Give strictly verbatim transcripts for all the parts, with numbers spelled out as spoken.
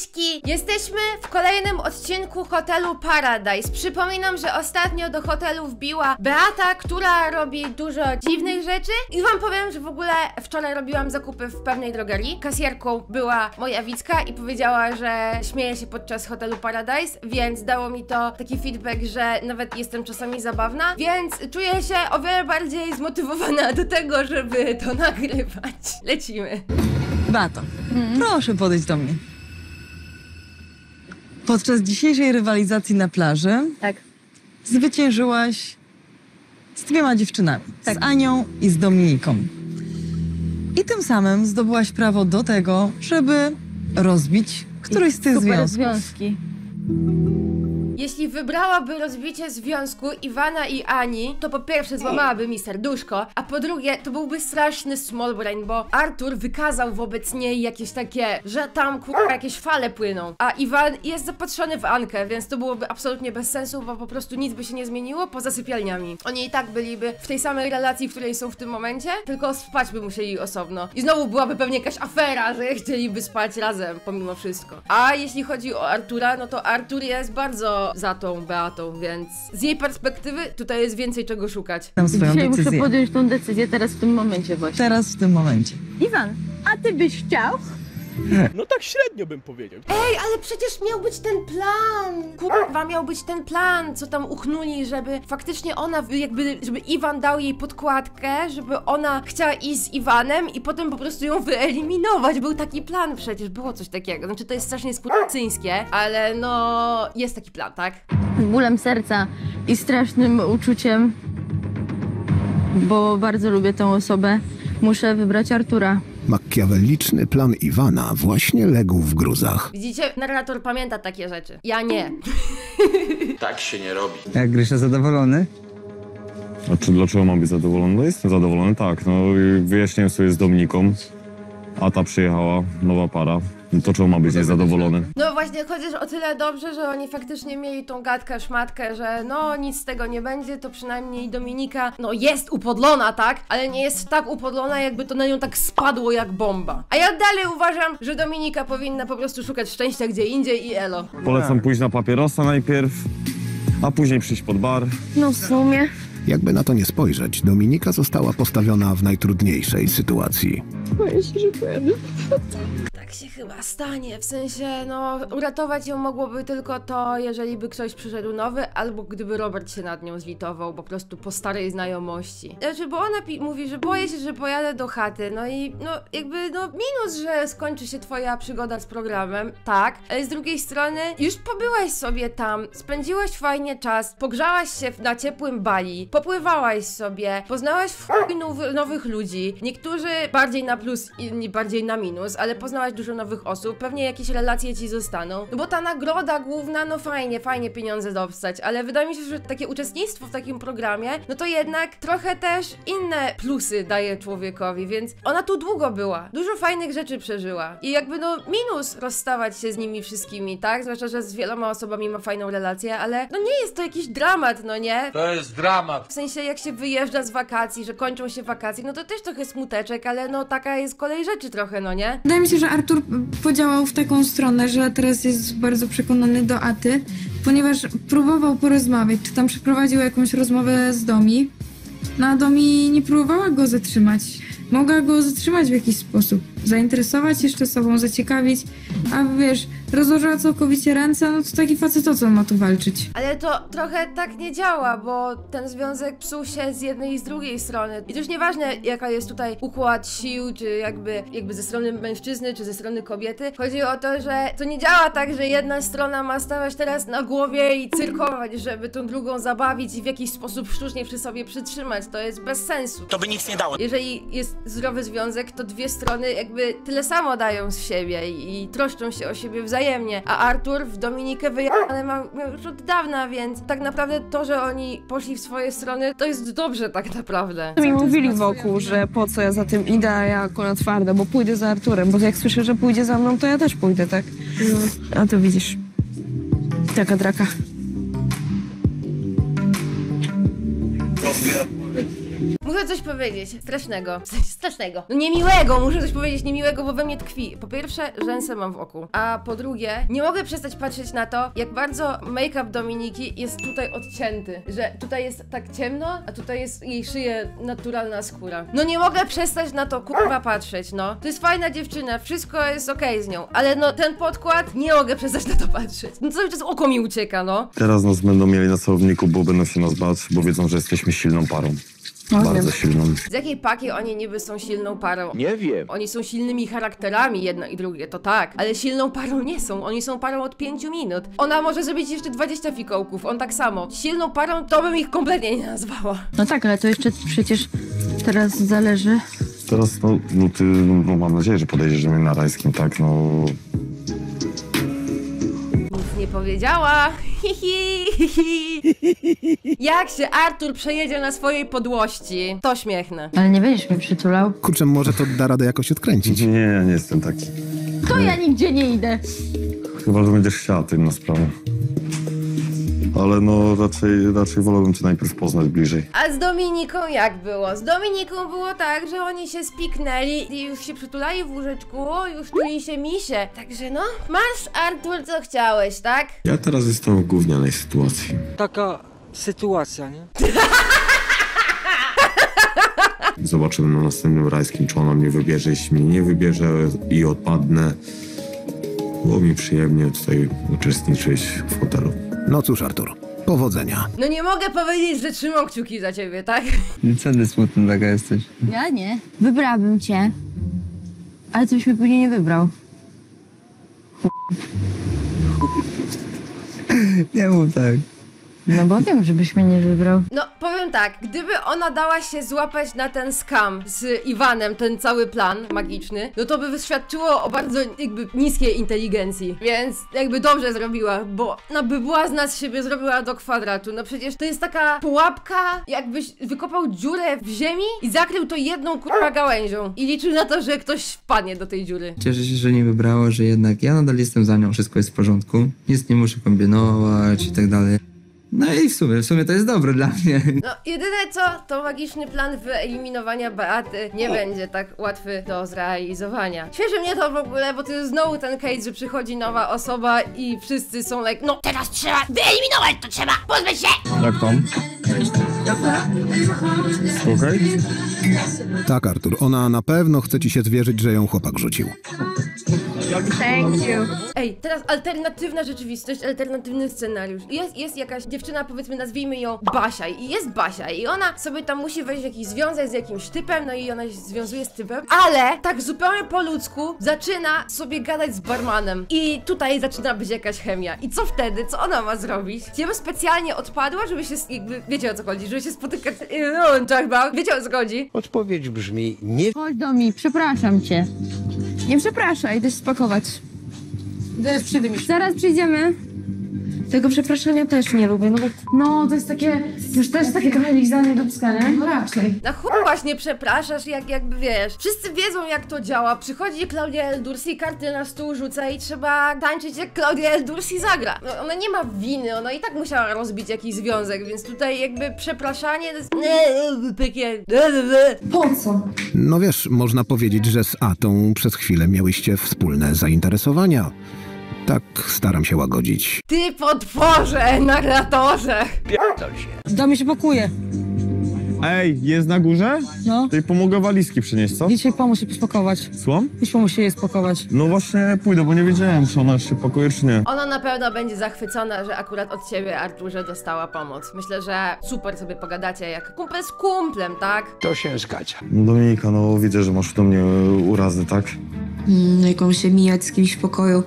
Miski! Jesteśmy w kolejnym odcinku Hotelu Paradise. Przypominam, że ostatnio do hotelu wbiła Beata, która robi dużo dziwnych rzeczy. I wam powiem, że w ogóle wczoraj robiłam zakupy w pewnej drogerii. Kasjerką była moja Wicka i powiedziała, że śmieje się podczas Hotelu Paradise, więc dało mi to taki feedback, że nawet jestem czasami zabawna, więc czuję się o wiele bardziej zmotywowana do tego, żeby to nagrywać. Lecimy. Beato, hmm. proszę podejść do mnie. Podczas dzisiejszej rywalizacji na plaży tak. zwyciężyłaś z dwiema dziewczynami. Tak. Z Anią i z Dominiką. I tym samym zdobyłaś prawo do tego, żeby rozbić któryś z tych super związków. Związki. Jeśli wybrałaby rozbicie związku Iwana i Ani, to po pierwsze złamałaby mi serduszko, a po drugie to byłby straszny small brain, bo Artur wykazał wobec niej jakieś takie, że tam kurwa jakieś fale płyną, a Iwan jest zapatrzony w Ankę, więc to byłoby absolutnie bez sensu, bo po prostu nic by się nie zmieniło poza sypialniami. Oni i tak byliby w tej samej relacji, w której są w tym momencie, tylko spać by musieli osobno. I znowu byłaby pewnie jakaś afera, że chcieliby spać razem, pomimo wszystko. A jeśli chodzi o Artura, no to Artur jest bardzo za tą Beatą, więc z jej perspektywy tutaj jest więcej czego szukać. Tam swoją dzisiaj decyzję. Muszę podjąć tą decyzję teraz w tym momencie właśnie. Teraz w tym momencie. Iwan, a ty byś chciał? No tak średnio bym powiedział. Ej, ale przecież miał być ten plan! Kurwa, miał być ten plan, co tam uchnuli, żeby faktycznie ona, jakby, żeby Iwan dał jej podkładkę, żeby ona chciała iść z Iwanem i potem po prostu ją wyeliminować. Był taki plan przecież, było coś takiego. Znaczy to jest strasznie skurczyńskie, ale no, jest taki plan, tak? Z bólem serca i strasznym uczuciem, bo bardzo lubię tę osobę, muszę wybrać Artura. Makiaweliczny plan Iwana właśnie legł w gruzach. Widzicie, narrator pamięta takie rzeczy. Ja nie. Tak się nie robi. Jak Grysza zadowolony? A czy dlaczego mam być zadowolony? No jestem zadowolony, tak. No wyjaśniłem sobie z Dominiką, a ta przyjechała, nowa para. To czemu ma być niezadowolony? No właśnie, chociaż o tyle dobrze, że oni faktycznie mieli tą gadkę, szmatkę, że no nic z tego nie będzie, to przynajmniej Dominika no jest upodlona, tak? Ale nie jest tak upodlona, jakby to na nią tak spadło jak bomba. A ja dalej uważam, że Dominika powinna po prostu szukać szczęścia gdzie indziej i elo. Polecam pójść na papierosa najpierw, a później przyjść pod bar. No w sumie. Jakby na to nie spojrzeć, Dominika została postawiona w najtrudniejszej sytuacji. Boję się, że pojadę. Tak się chyba stanie, w sensie, no, uratować ją mogłoby tylko to, jeżeli by ktoś przyszedł nowy, albo gdyby Robert się nad nią zlitował, po prostu po starej znajomości. Znaczy, bo ona mówi, że boję się, że pojadę do chaty, no i, no, jakby, no, minus, że skończy się twoja przygoda z programem, tak, ale z drugiej strony, już pobyłaś sobie tam, spędziłaś fajnie czas, pogrzałaś się na ciepłym Bali, popływałaś sobie, poznałaś w chuj nowy, nowych ludzi, niektórzy bardziej na plus, inni bardziej na minus, ale poznałaś dużo nowych osób, pewnie jakieś relacje ci zostaną, no bo ta nagroda główna, no fajnie, fajnie pieniądze dostać, ale wydaje mi się, że takie uczestnictwo w takim programie, no to jednak trochę też inne plusy daje człowiekowi, więc ona tu długo była, dużo fajnych rzeczy przeżyła i jakby no minus rozstawać się z nimi wszystkimi, tak? Zwłaszcza, że z wieloma osobami ma fajną relację, ale no nie jest to jakiś dramat, no nie? To jest dramat! W sensie jak się wyjeżdża z wakacji, że kończą się wakacje, no to też trochę smuteczek, ale no taka jest kolej rzeczy trochę, no nie? Wydaje mi się, że Artur podziałał w taką stronę, że teraz jest bardzo przekonany do Aty, ponieważ próbował porozmawiać, czy tam przeprowadził jakąś rozmowę z Domi, no a Domi nie próbowała go zatrzymać. Mogła go zatrzymać w jakiś sposób, zainteresować jeszcze sobą, zaciekawić, a wiesz, rozłożyła całkowicie ręce, no to taki facet o co ma tu walczyć. Ale to trochę tak nie działa, bo ten związek psuł się z jednej i z drugiej strony. I to już nieważne jaka jest tutaj układ sił, czy jakby, jakby ze strony mężczyzny, czy ze strony kobiety. Chodzi o to, że to nie działa tak, że jedna strona ma stawać teraz na głowie i cyrkować, żeby tą drugą zabawić i w jakiś sposób sztucznie przy sobie przytrzymać. To jest bez sensu. To by nic nie dało. Jeżeli jest zdrowy związek, to dwie strony jakby tyle samo dają z siebie i, i troszczą się o siebie wzajemnie, a Artur w Dominikę wyjechał ma, ma już od dawna, więc tak naprawdę to, że oni poszli w swoje strony, to jest dobrze tak naprawdę. Mi mówili wokół, że po co ja za tym idę, ja akurat twarda, bo pójdę za Arturem, bo jak słyszę, że pójdzie za mną, to ja też pójdę, tak? No. A to widzisz, taka draka. Muszę coś powiedzieć strasznego. Coś strasznego. No niemiłego, muszę coś powiedzieć niemiłego, bo we mnie tkwi. Po pierwsze, rzęsę mam w oku. A po drugie, nie mogę przestać patrzeć na to, jak bardzo make-up Dominiki jest tutaj odcięty. Że tutaj jest tak ciemno, a tutaj jest jej szyję naturalna skóra. No nie mogę przestać na to kurwa patrzeć, no. To jest fajna dziewczyna, wszystko jest okej z nią. Ale no ten podkład, nie mogę przestać na to patrzeć. No cały czas oko mi ucieka, no. Teraz nas będą mieli na celowniku, bo będą się nas bać, bo wiedzą, że jesteśmy silną parą. Bardzo silną. Z jakiej paki oni niby są silną parą? Nie wiem. Oni są silnymi charakterami, jedno i drugie, to tak. Ale silną parą nie są, oni są parą od pięciu minut. Ona może zrobić jeszcze dwadzieścia fikołków, on tak samo. Silną parą to bym ich kompletnie nie nazwała. No tak, ale to jeszcze przecież teraz zależy. Teraz, no, no ty, no, mam nadzieję, że podejdziesz do mnie na rajskim, tak, no... Nie powiedziała. Hihi, hihi. Jak się Artur przejedzie na swojej podłości, to śmiechnę. Ale nie będziesz mnie przytulał. Kurczę, może to da radę jakoś odkręcić. Nie, nie jestem taki. To ja nigdzie nie idę. Chyba, że będziesz chciała, to inna sprawa. Ale no raczej, raczej wolałbym cię najpierw poznać bliżej. A z Dominiką jak było? Z Dominiką było tak, że oni się spiknęli i już się przytulali w łóżeczku, już czuli się misie. Także no, masz Artur co chciałeś, tak? Ja teraz jestem w gównianej sytuacji. Taka sytuacja, nie? Zobaczymy na następnym rajskim, czy ona mnie wybierze. Jeśli mnie nie wybierze i odpadnę, było mi przyjemnie tutaj uczestniczyć w hotelu. No cóż, Artur, powodzenia. No nie mogę powiedzieć, że trzymam kciuki za ciebie, tak? Co ty smutna taka jesteś? Ja nie. Wybrałabym cię. Ale ty byś mnie później nie wybrał. Nie mów tak. No bo wiem, żebyś mnie nie wybrał. No powiem tak, gdyby ona dała się złapać na ten scam z Iwanem, ten cały plan magiczny, no to by wyświadczyło o bardzo jakby niskiej inteligencji. Więc jakby dobrze zrobiła, bo ona by była z nas siebie zrobiła do kwadratu. No przecież to jest taka pułapka, jakbyś wykopał dziurę w ziemi i zakrył to jedną kurwa gałęzią. I liczył na to, że ktoś wpadnie do tej dziury. Cieszę się, że nie wybrało, że jednak ja nadal jestem za nią, wszystko jest w porządku. Nic nie muszę kombinować i tak dalej. No i w sumie, w sumie to jest dobre dla mnie. No jedyne co, to magiczny plan wyeliminowania Beaty nie będzie tak łatwy do zrealizowania. Śmieszy mnie to w ogóle, bo to jest znowu ten case, że przychodzi nowa osoba i wszyscy są like, no teraz trzeba wyeliminować, to trzeba, pozbyć się! Jak tam? Okej? Tak Artur, ona na pewno chce ci się zwierzyć, że ją chłopak rzucił. Thank you. Ej, teraz alternatywna rzeczywistość, alternatywny scenariusz. Jest, jest jakaś dziewczyna, powiedzmy, nazwijmy ją Basia. I jest Basia i ona sobie tam musi wejść w jakiś związek z jakimś typem, no i ona się związuje z typem, ale tak zupełnie po ludzku zaczyna sobie gadać z barmanem. I tutaj zaczyna być jakaś chemia. I co wtedy? Co ona ma zrobić? Ja bym specjalnie odpadła, żeby się, jakby, wiecie o co chodzi, żeby się spotykać, no, wiecie o co chodzi? Odpowiedź brzmi, nie... Chodź do mnie, przepraszam cię. Nie przepraszaj, idę się spakować. Zaraz przyjdziemy. Zaraz przyjdziemy. Tego przepraszania też nie lubię, no bo... No, to jest takie... Już też takie trochę lizanie do pska, nie? No raczej. Na chuj właśnie przepraszasz, jak jakby wiesz. Wszyscy wiedzą jak to działa. Przychodzi Claudia L. Dursi, karty na stół rzuca i trzeba tańczyć jak Claudia L. Dursi zagra. No, ona nie ma winy, ona i tak musiała rozbić jakiś związek, więc tutaj jakby przepraszanie to jest... Po co? No wiesz, można powiedzieć, że z Atą przez chwilę miałyście wspólne zainteresowania. Tak, staram się łagodzić. Ty potworze, narratorze! Pierdol się. Damy się pakuje. Ej, jest na górze? No. Ty pomogę walizki przynieść, co? Idź pomóż się spakować. Słucham? Idź pomóż się je spakować. No właśnie pójdę, bo nie wiedziałem, czy ona się pakuje, czy nie. Ona na pewno będzie zachwycona, że akurat od ciebie, Arturze, dostała pomoc. Myślę, że super sobie pogadacie, jak kumpel z kumplem, tak? To się zgadza. Dominika, no widzę, że masz do mnie urazy, tak? Mm, jak mam się mijać z kimś w pokoju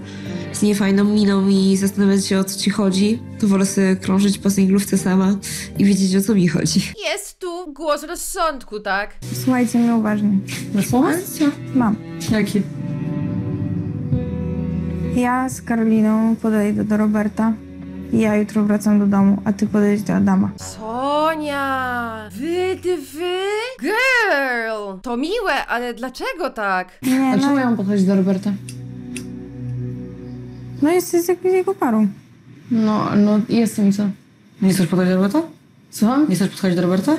z niefajną miną i zastanawiać się, o co ci chodzi, to wolę sobie krążyć po singlówce sama i wiedzieć, o co mi chodzi. Jest tu głos rozsądku, tak? Słuchajcie mnie uważnie. Słuchajcie? Mam. Jaki? Ja z Karoliną podejdę do Roberta. Ja jutro wracam do domu, a ty podejdź do Adama. Sonia! Wy, ty, wy? Girl! To miłe, ale dlaczego tak? Nie, a no... czemu ja mam podchodzić do Roberta? No jesteś jakimś jego parą. No, no jestem i co? Nie chcesz podchodzić do Roberta? Słucham? Nie chcesz podchodzić do Roberta?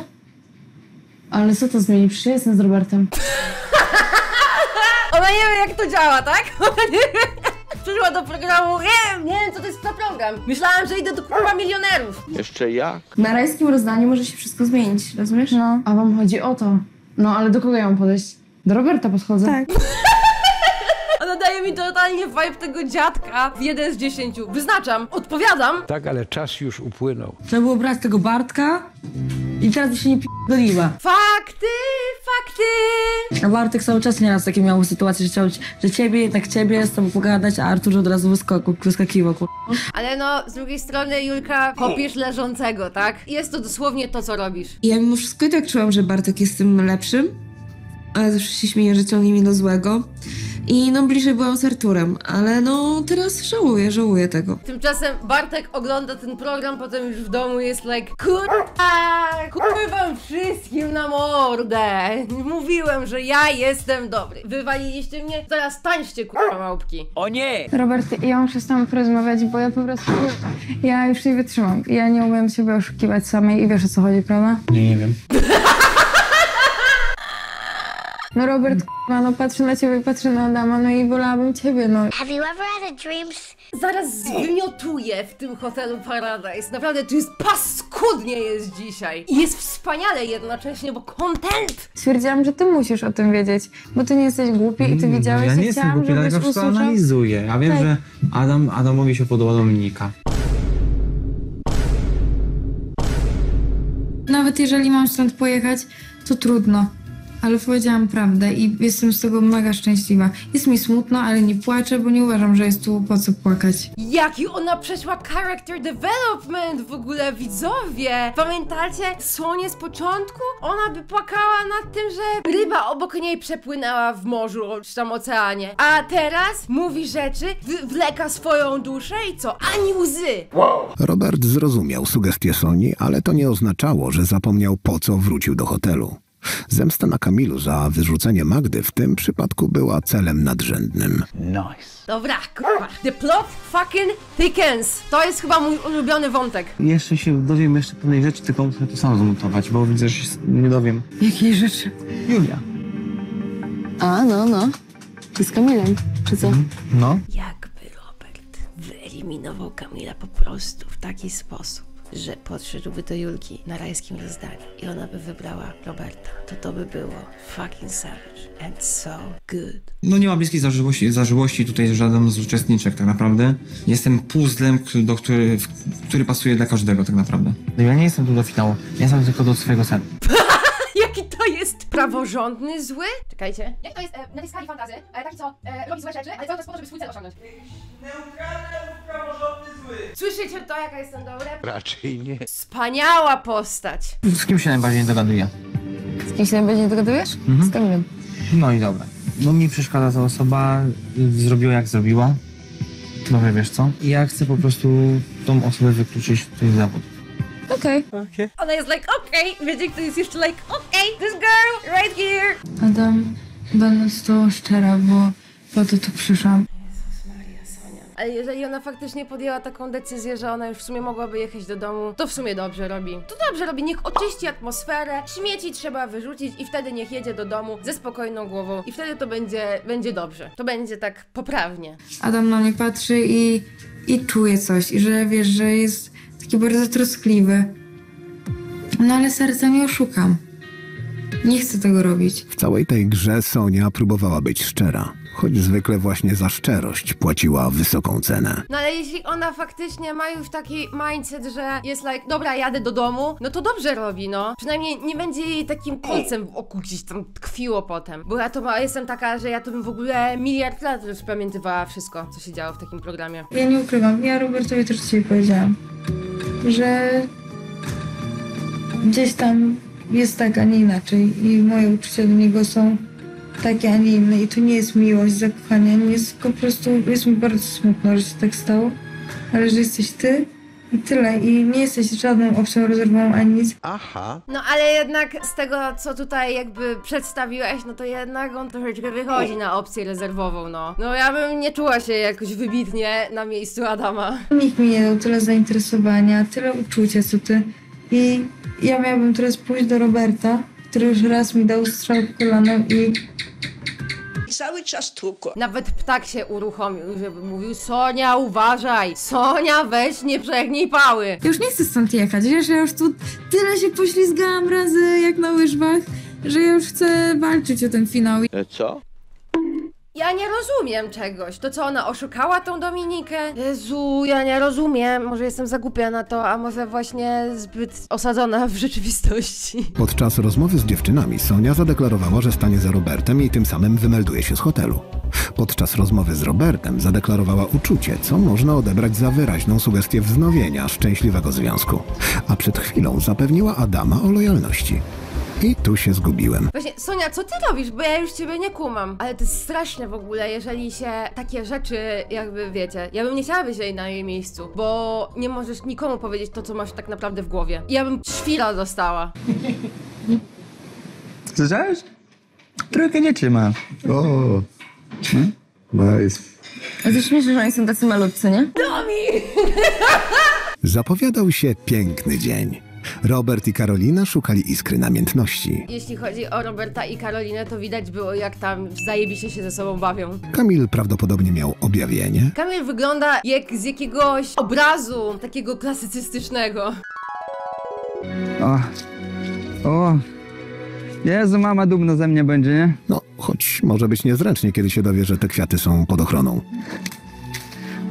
Ale co to zmieni? Przecież ja jestem z Robertem. Ona nie wie, jak to działa, tak? Ona nie wie. Przyszła do programu, nie, nie wiem, co to jest za program. Myślałam, że idę do próba milionerów. Jeszcze jak? Na rajskim rozdaniu może się wszystko zmienić, rozumiesz? No, a wam chodzi o to. No, ale do kogo ja mam podejść? Do Roberta podchodzę. Tak. Ona daje mi totalnie vibe tego dziadka w jeden z dziesięciu. Wyznaczam, odpowiadam. Tak, ale czas już upłynął. Trzeba było brać tego Bartka i teraz by się nie p***doliła. Fakty, fakty. A Bartek cały czas nieraz takie miał sytuacje, że chciał, że ciebie, jednak ciebie z tobą pogadać, a Artur od razu wyskoku, wyskakiwał, kur... Ale no, z drugiej strony, Julka, kopiesz leżącego, tak? Jest to dosłownie to, co robisz. Ja mimo wszystko i tak czułam, że Bartek jest tym lepszym, ale zawsze się śmieję, że ciągnie mnie do złego. I no bliżej byłam z Arturem, ale no teraz żałuję, żałuję tego. Tymczasem Bartek ogląda ten program, potem już w domu jest like kurwa, kurwa wam wszystkim na mordę. Mówiłem, że ja jestem dobry. Wywaliliście mnie, teraz tańczcie kurwa małpki. O nie! Robert, ja muszę z tobą porozmawiać, bo ja po prostu, ja już nie wytrzymam. Ja nie umiem siebie oszukiwać samej i wiesz o co chodzi, prawda? Nie, nie wiem. No Robert, k***a, no patrzę na ciebie, patrzę na Adama, no i wolałabym ciebie, no. Have you ever had a dream? Zaraz zwymiotuję w tym hotelu Paradise. Naprawdę tu jest paskudnie jest dzisiaj. I jest wspaniale jednocześnie, bo content! Stwierdziłam, że ty musisz o tym wiedzieć, bo ty nie jesteś głupi i ty wiedziałeś, ja nie jestem głupi, dlatego wszystko analizuję. A wiem, tak, że Adam, Adamowi się podoba Dominika. Nawet jeżeli mam stąd pojechać, to trudno. Ale powiedziałam prawdę i jestem z tego mega szczęśliwa. Jest mi smutno, ale nie płaczę, bo nie uważam, że jest tu po co płakać. Jaki ona przeszła character development w ogóle, widzowie! Pamiętacie Sonię z początku? Ona by płakała nad tym, że ryba obok niej przepłynęła w morzu, czy tam oceanie. A teraz mówi rzeczy, wleka swoją duszę i co? Ani łzy! Wow. Robert zrozumiał sugestie Soni, ale to nie oznaczało, że zapomniał po co wrócił do hotelu. Zemsta na Kamilu za wyrzucenie Magdy w tym przypadku była celem nadrzędnym. Nice. Dobra, kurwa. The plot fucking thickens. To jest chyba mój ulubiony wątek. Jeszcze się dowiem jeszcze pewnej rzeczy, tylko muszę to samo zmontować, bo widzę, że się nie dowiem. Jakiej rzeczy? Julia. A, no, no. Ty z Kamilem, czy co? Mm, no. Jakby Robert wyeliminował Kamila po prostu w taki sposób, że podszedłby do Julki na rajskim rozdaniu i ona by wybrała Roberta, to to by było fucking savage and so good. No nie ma bliskiej zażyłości, zażyłości tutaj żaden z uczestniczek tak naprawdę. Jestem puzzlem, do który, który pasuje dla każdego tak naprawdę. No ja nie jestem tu do finału, ja jestem tylko do swojego senu. Jaki to jest praworządny zły? Czekajcie. Jak to jest e, na skali fantazy, ale taki co e, robi złe rzeczy, ale cały czas po to, żeby swój cel osiągnąć. Neutralny, praworządny zły. Słyszycie to, jaka jestem dobra? Raczej nie. Wspaniała postać. Z kim się najbardziej nie dogaduję? Z kim się najbardziej nie dogadujesz? Mhm. Z Kamilem. No i dobra. No mi przeszkadza ta osoba, zrobiła jak zrobiła. No wiesz co? I ja chcę po prostu tą osobę wykluczyć z tych zawodów. Okej. Okay. Okay. Ona jest like, okej, okay. Wiecie, kto jest jeszcze like, okej, okay, this girl right here. Adam, będę z tobą szczera, bo po to tu przyszłam. Jezus Maria, Sonia. Ale jeżeli ona faktycznie podjęła taką decyzję, że ona już w sumie mogłaby jechać do domu, to w sumie dobrze robi. To dobrze robi, niech oczyści atmosferę, śmieci trzeba wyrzucić i wtedy niech jedzie do domu ze spokojną głową i wtedy to będzie, będzie dobrze. To będzie tak poprawnie. Adam na mnie patrzy i, i czuje coś i że wiesz, że jest taki bardzo troskliwy. No ale serca nie oszukam. Nie chcę tego robić. W całej tej grze Sonia próbowała być szczera. Choć zwykle właśnie za szczerość płaciła wysoką cenę. No ale jeśli ona faktycznie ma już taki mindset, że jest like, dobra, jadę do domu, no to dobrze robi, no. Przynajmniej nie będzie jej takim kolcem w oku gdzieś tam tkwiło potem. Bo ja to ma, jestem taka, że ja to bym w ogóle miliard lat rozpamiętywała wszystko, co się działo w takim programie. Ja nie ukrywam, ja Robertowi też dzisiaj powiedziałam, że gdzieś tam jest tak, a nie inaczej i moje uczucia do niego są takie, a nie inne i to nie jest miłość, zakochanie, nie jest po prostu, jest mi bardzo smutno, że się tak stało, ale że jesteś ty i tyle i nie jesteś żadną opcją rezerwową ani nic. Aha. No ale jednak z tego, co tutaj jakby przedstawiłeś, no to jednak on troszeczkę wychodzi na opcję rezerwową, no. No ja bym nie czuła się jakoś wybitnie na miejscu Adama. Nikt mi nie dał tyle zainteresowania, tyle uczucia co ty i ja miałabym teraz pójść do Roberta, który już raz mi dał strzał kolanem i... Cały czas tłuko. Nawet ptak się uruchomił, żeby mówił: Sonia, uważaj! Sonia, weź, nie przegnij pały! Ja już nie chcę stąd jechać, wiesz, ja już tu tyle się poślizgałam razy, jak na łyżwach, że ja już chcę walczyć o ten finał. Co? Ja nie rozumiem czegoś. To co, ona oszukała tą Dominikę? Jezu, ja nie rozumiem. Może jestem za głupia na to, a może właśnie zbyt osadzona w rzeczywistości. Podczas rozmowy z dziewczynami Sonia zadeklarowała, że stanie za Robertem i tym samym wymelduje się z hotelu. Podczas rozmowy z Robertem zadeklarowała uczucie, co można odebrać za wyraźną sugestię wznowienia szczęśliwego związku. A przed chwilą zapewniła Adama o lojalności. I tu się zgubiłem. Właśnie, Sonia, co ty robisz? Bo ja już ciebie nie kumam. Ale to jest straszne w ogóle, jeżeli się takie rzeczy, jakby wiecie, ja bym nie chciała być jej na jej miejscu, bo nie możesz nikomu powiedzieć to, co masz tak naprawdę w głowie. I ja bym świra dostała. Słyszałeś? Trójkę dzieci ma. O, hmm? Nice. A ty śmiesz, że oni są tacy malutcy, nie? Domi! Zapowiadał się piękny dzień. Robert i Karolina szukali iskry namiętności. Jeśli chodzi o Roberta i Karolinę, to widać było, jak tam zajebiście się ze sobą bawią. Kamil prawdopodobnie miał objawienie. Kamil wygląda jak z jakiegoś obrazu takiego klasycystycznego. O, o, Jezu, mama dumna ze mnie będzie, nie? No, choć może być niezręcznie, kiedy się dowie, że te kwiaty są pod ochroną.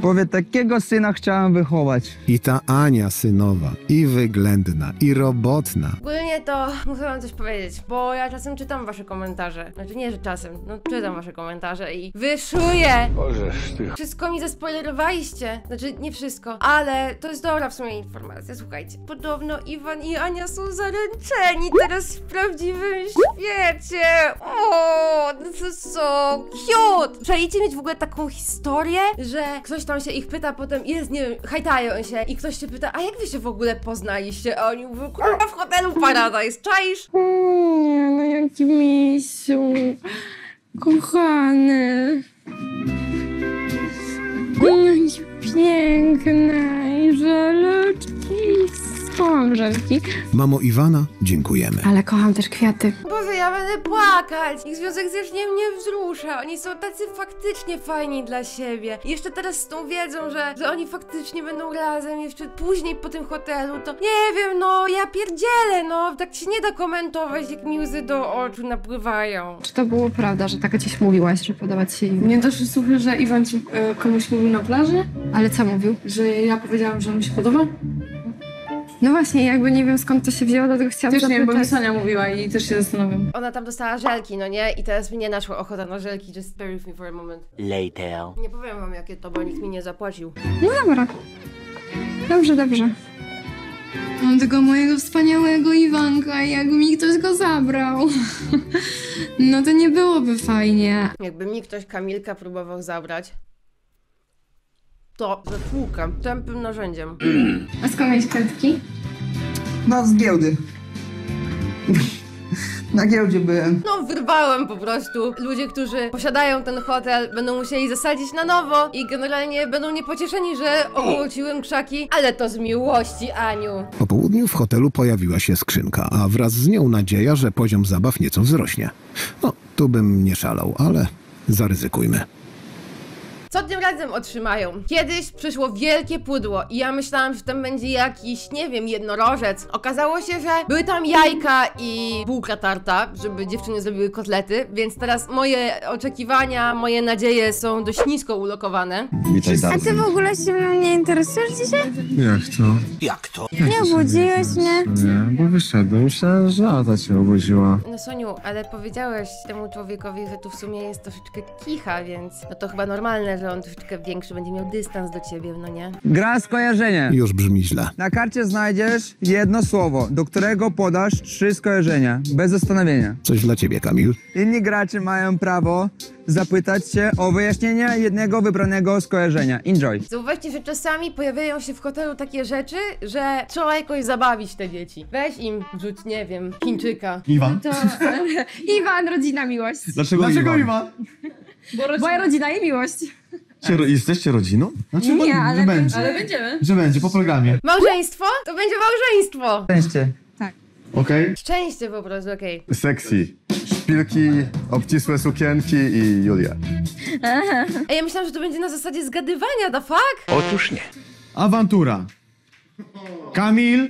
Powie, takiego syna chciałam wychować. I ta Ania synowa, i wyględna, i robotna. Ogólnie to muszę wam coś powiedzieć, bo ja czasem czytam wasze komentarze. Znaczy nie, że czasem, no czytam wasze komentarze i wyszuję! Bożeż ty. Wszystko mi zaspoilerowaliście. Znaczy nie wszystko, ale to jest dobra w sumie informacja, słuchajcie. Podobno Iwan i Ania są zaręczeni teraz w prawdziwym świecie. O, to jest so cute! Przejdziecie mieć w ogóle taką historię, że ktoś tam on się ich pyta, potem jest, nie wiem, hajtają się i ktoś się pyta, a jak wy się w ogóle poznaliście? A oni mówią, kurwa, w Hotelu Paradise, czaisz? Nie, no jaki misiu, kochany. Jaki piękny i żeluczki. Kocham żelki. Mamo Iwana, dziękujemy. Ale kocham też kwiaty. Boże, ja będę płakać. Ich związek zacznie mnie wzrusza. Oni są tacy faktycznie fajni dla siebie. I jeszcze teraz z tą wiedzą, że, że oni faktycznie będą razem jeszcze później po tym hotelu, to nie wiem, no ja pierdzielę, no. Tak się nie da komentować, jak mi łzy do oczu napływają. Czy to było prawda, że taka gdzieś mówiłaś, że podobać się im? Nie doszły słuchy, że Iwan ci y, komuś mówił na plaży? Ale co mówił? Że ja powiedziałam, że mu się podoba? No właśnie, jakby nie wiem, skąd to się wzięło, dlatego chciałam zapytać. Też nie wiem, bo mi Sonia mówiła i też się zastanawiam. Ona tam dostała żelki, no nie? I teraz mnie naszła ochota na żelki. Just bear with me for a moment. Later. Nie powiem wam, jakie to, bo nikt mi nie zapłacił. No dobra. Dobrze, dobrze. Mam tego mojego wspaniałego Iwanka i jakby mi ktoś go zabrał, no to nie byłoby fajnie. Jakby mi ktoś Kamilka próbował zabrać, to zatłukam tępym narzędziem. A skąd miałeś kartki? No, z giełdy. Na giełdzie byłem. No, wyrwałem po prostu. Ludzie, którzy posiadają ten hotel, będą musieli zasadzić na nowo i generalnie będą niepocieszeni, że ogłóciłem krzaki, ale to z miłości, Aniu. Po południu w hotelu pojawiła się skrzynka, a wraz z nią nadzieja, że poziom zabaw nieco wzrośnie. No, tu bym nie szalał, ale zaryzykujmy. Co tym razem otrzymają? Kiedyś przyszło wielkie pudło i ja myślałam, że tam będzie jakiś, nie wiem, jednorożec. Okazało się, że były tam jajka i bułka tarta, żeby dziewczyny zrobiły kotlety, więc teraz moje oczekiwania, moje nadzieje są dość nisko ulokowane. Witaj, a ty w ogóle się mną nie interesujesz dzisiaj? Jak to? Jak to? Jak nie obudziłeś mnie? Nie, bo wyszedłem, myślałem, że Ada cię obudziła. No Soniu, ale powiedziałeś temu człowiekowi, że tu w sumie jest troszeczkę kicha, więc no to chyba normalne, że on troszeczkę większy będzie miał dystans do ciebie, no nie? Gra skojarzenie. Już brzmi źle. Na karcie znajdziesz jedno słowo, do którego podasz trzy skojarzenia, bez zastanowienia. Coś dla ciebie, Kamil. Inni gracze mają prawo zapytać cię o wyjaśnienie jednego wybranego skojarzenia. Enjoy. Zauważcie, że czasami pojawiają się w hotelu takie rzeczy, że trzeba jakoś zabawić te dzieci. Weź im wrzuć, nie wiem, Chińczyka. Iwan. No to... Iwan, rodzina, miłość. Dlaczego, Dlaczego Iwan? Bo rodzina... Moja rodzina i miłość. Ro jesteście rodziną? Znaczy, nie, bo, ale, że będzie, ale będziemy. Że będzie, po programie. Małżeństwo? To będzie małżeństwo. Szczęście. Tak. okej? Okay? Szczęście po prostu, okej. Okay. Sexy. Szpilki, obcisłe sukienki i Julia. Ej, ja myślałam, że to będzie na zasadzie zgadywania, the fuck? Otóż nie. Awantura. Kamil.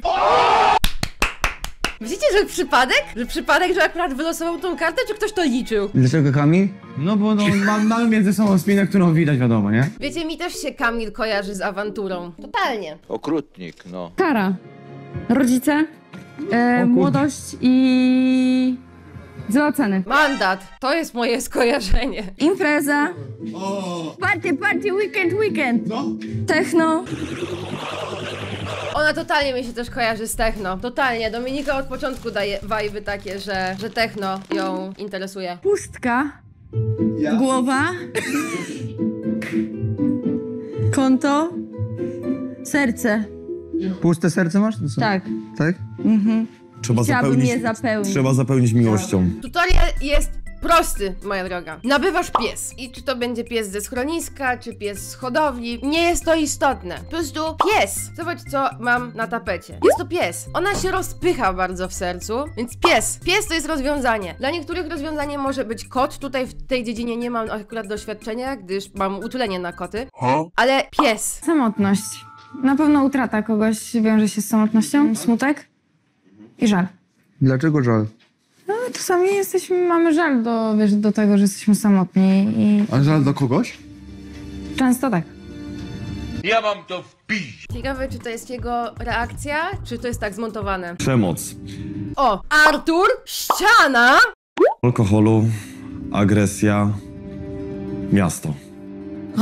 Widzicie, że przypadek? Że przypadek, że akurat wylosował tą kartę, czy ktoś to liczył? Dlaczego Kamil? No bo no, mam ma między sobą spinę, którą widać, wiadomo, nie? Wiecie, mi też się Kamil kojarzy z awanturą. Totalnie. Okrutnik, no. Kara. Rodzice. E, młodość i... Złe oceny. Mandat. To jest moje skojarzenie. Impreza. O. Party, party, weekend, weekend. No. Techno. Ona totalnie mi się też kojarzy z techno. Totalnie. Dominika od początku daje wajby takie, że, że techno ją interesuje. Pustka. Ja. Głowa. Konto. Serce. Puste serce masz? To są... Tak. Tak? Mhm. Trzeba zapełnić, je zapełnić. Trzeba zapełnić miłością. Tutorial jest prosty, moja droga. Nabywasz pies. I czy to będzie pies ze schroniska, czy pies z hodowli, nie jest to istotne. Po prostu pies. Zobacz, co mam na tapecie. Jest to pies. Ona się rozpycha bardzo w sercu, więc pies. Pies to jest rozwiązanie. Dla niektórych rozwiązaniem może być kot. Tutaj w tej dziedzinie nie mam akurat doświadczenia, gdyż mam utulenie na koty. Ale pies. Samotność. Na pewno utrata kogoś wiąże się z samotnością. Smutek. I żal. Dlaczego żal? No, czasami jesteśmy, mamy żal do, wiesz, do tego, że jesteśmy samotni i... A żal do kogoś? Często tak. Ja mam to wpić. Ciekawe, czy to jest jego reakcja, czy to jest tak zmontowane. Przemoc. O, Artur, ściana! Alkoholu, agresja, miasto.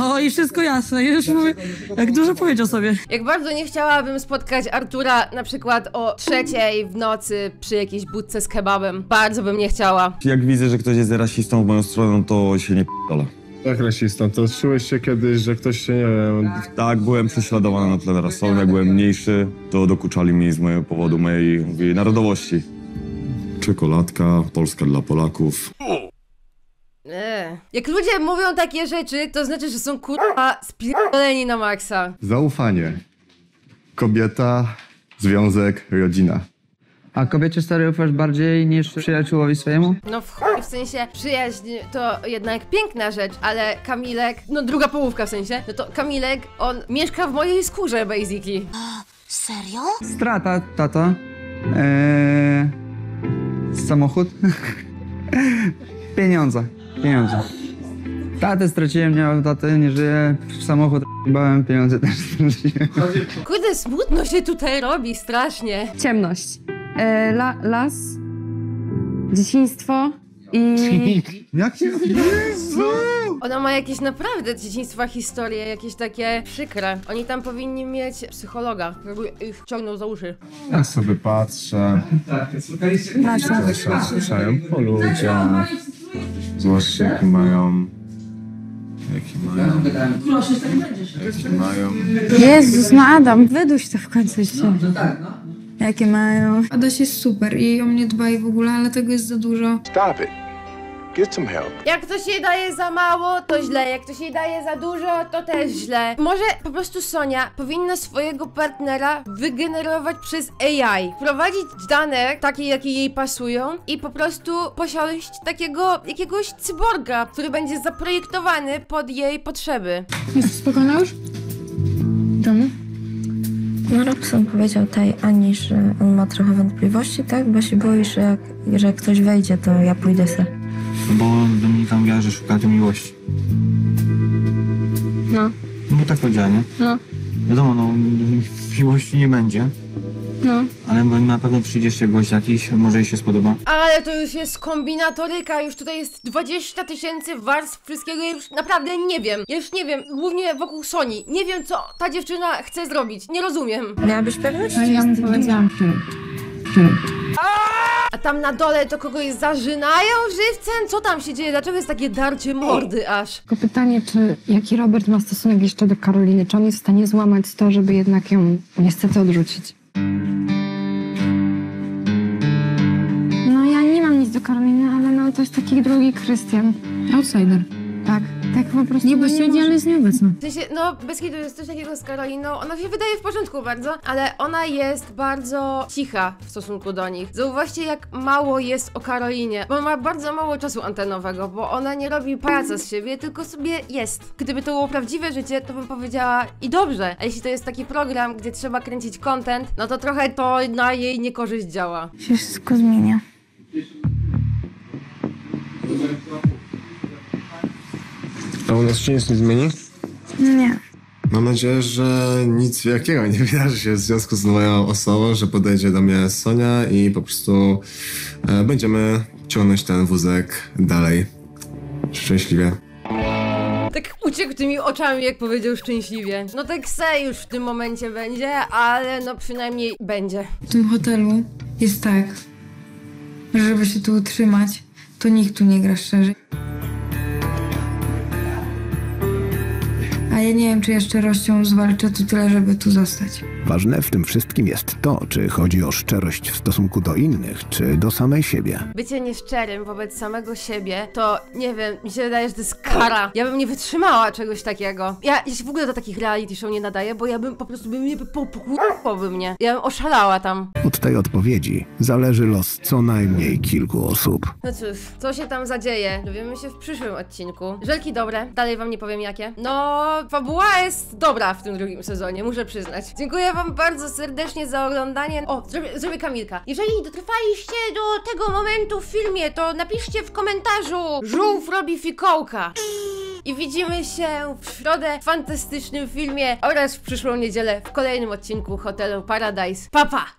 O, i wszystko jasne, już mówię, jak dużo powiedział sobie. Jak bardzo nie chciałabym spotkać Artura na przykład o trzeciej w nocy przy jakiejś budce z kebabem. Bardzo bym nie chciała. Jak widzę, że ktoś jest rasistą w moją stronę, to się nie p***dolę. Tak, rasistą, to czułeś się kiedyś, że ktoś się nie wiem... Tak, tak byłem prześladowany na tle rasowym, jak byłem mniejszy, to dokuczali mi z mojego powodu mojej, mojej narodowości. Czekoladka, Polska dla Polaków. Eee. Jak ludzie mówią takie rzeczy, to znaczy, że są kurwa spierdoleni na maksa. Zaufanie. Kobieta, związek, rodzina. A kobiecie stary ufasz bardziej niż przyjaciełowi swojemu? No w chuj, w sensie przyjaźń to jednak piękna rzecz, ale Kamilek, no druga połówka w sensie, no to Kamilek, on mieszka w mojej skórze basically. A, serio? Strata, tata. Eee, samochód. Pieniądze. Pieniądze. Tatę straciłem, nie mam taty, nie żyję, samochód bałem, pieniądze też straciłem. Kurde, smutno się tutaj robi, strasznie. Ciemność. E, la, las. Dzieciństwo. I... Jakie... Jezu! Ona ma jakieś naprawdę dzieciństwa, historie, jakieś takie przykre. Oni tam powinni mieć psychologa, który ich ciągnął za uszy. Tak sobie patrzę. Tak, słuchaj się. Słyszają po ludziach. Zwłaszcza jaki mają... Jaki mają... Proszę, tak będziesz. Jaki mają... Jezus, no Adam, wyduś to w końcu jeszcze. No tak, no. Jakie mają... Adaś jest super i o mnie dba i w ogóle, ale tego jest za dużo. Stop it. Get some help. Jak to się daje za mało, to źle. Jak to się daje za dużo, to też źle. Może po prostu Sonia powinna swojego partnera wygenerować przez A I. Wprowadzić dane takie, jakie jej pasują i po prostu posiąść takiego jakiegoś cyborga, który będzie zaprojektowany pod jej potrzeby. Jesteś spokojna już? Domu? No, Robson powiedział tej Ani, że on ma trochę wątpliwości, tak? Bo się boi, że jak, że jak ktoś wejdzie, to ja pójdę se. Bo Dominika mówiła, że szukacie miłości. No. No tak powiedziała, nie? No. Wiadomo, no, miłości nie będzie. No. Ale na pewno przyjdzie jeszcze gość jakiś, może jej się spodoba. Ale to już jest kombinatoryka, już tutaj jest dwadzieścia tysięcy warstw wszystkiego, ja już naprawdę nie wiem. Ja już nie wiem, głównie wokół Soni. Nie wiem, co ta dziewczyna chce zrobić, nie rozumiem. Miałabyś pewność? No, ja mu powiedziałam. A tam na dole to kogoś zarzynają żywcem? Co tam się dzieje? Dlaczego jest takie darcie mordy aż? Tylko pytanie, czy jaki Robert ma stosunek jeszcze do Karoliny? Czy on jest w stanie złamać to, żeby jednak ją niestety odrzucić? No ja nie mam nic do Karoliny, ale no to jest taki drugi Krystian. Outsider. Tak. Tak po prostu nie, bo się nie, ale jest nieobecna. W sensie, no bez kitu jest coś takiego z Karoliną, ona się wydaje w porządku bardzo, ale ona jest bardzo cicha w stosunku do nich. Zauważcie, jak mało jest o Karolinie, bo ma bardzo mało czasu antenowego, bo ona nie robi pracy z siebie, tylko sobie jest. Gdyby to było prawdziwe życie, to bym powiedziała i dobrze, a jeśli to jest taki program, gdzie trzeba kręcić content, no to trochę to na jej niekorzyść działa. Wszystko zmienia. A u nas się nic nie zmieni? Nie. Mam nadzieję, że nic wielkiego nie wydarzy się w związku z moją osobą, że podejdzie do mnie Sonia i po prostu e, będziemy ciągnąć ten wózek dalej. Szczęśliwie. Tak uciekł tymi oczami, jak powiedział szczęśliwie. No tak se już w tym momencie będzie, ale no przynajmniej będzie. W tym hotelu jest tak, że żeby się tu utrzymać, to nikt tu nie gra szczerze. A ja nie wiem, czy ja szczerością zwalczę tu tyle, żeby tu zostać. Ważne w tym wszystkim jest to, czy chodzi o szczerość w stosunku do innych, czy do samej siebie. Bycie nieszczerym wobec samego siebie, to nie wiem, mi się wydaje, że to jest kara. Ja bym nie wytrzymała czegoś takiego. Ja, ja się w ogóle do takich reality show nie nadaję, bo ja bym po prostu, by mnie popłukłoby mnie. Ja bym oszalała tam. Od tej odpowiedzi zależy los co najmniej kilku osób. No cóż, co się tam zadzieje? Dowiemy się w przyszłym odcinku. Żelki dobre, dalej wam nie powiem jakie. No, fabuła jest dobra w tym drugim sezonie, muszę przyznać. Dziękuję wam bardzo serdecznie za oglądanie. O, zrobię, zrobię Kamilka. Jeżeli dotrwaliście do tego momentu w filmie, to napiszcie w komentarzu: żółw robi fikołka. I widzimy się w środę w fantastycznym filmie oraz w przyszłą niedzielę w kolejnym odcinku Hotelu Paradise. Pa, pa!